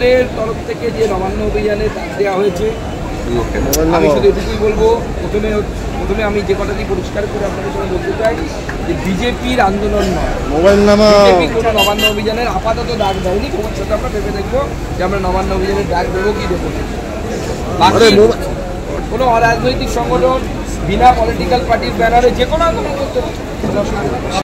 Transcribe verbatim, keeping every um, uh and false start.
तरफ থেকে যে নবান্ন অভিযানে ডাক দেওয়া হয়েছে আমি শুধু এটুকুই বলবো, প্রথমে প্রথমে আমি যে কথাটি পরিষ্কার করে আপনাদের সঙ্গে বলতে চাই যে বিজেপির আন্দোলন নয়, বিজেপি কোনো নবান্ন অভিযানের আপাতত ডাক দেয়নি। ভবিষ্যতে আমরা ভেবে দেখবো যে আমরা নবান্ন অভিযানের ডাক দেবো কি দেবো। কোনো অরাজনৈতিক সংগঠন বিনা পলিটিক্যাল পার্টির ব্যানারে যে কোনো আন্দোলন করতে পারে।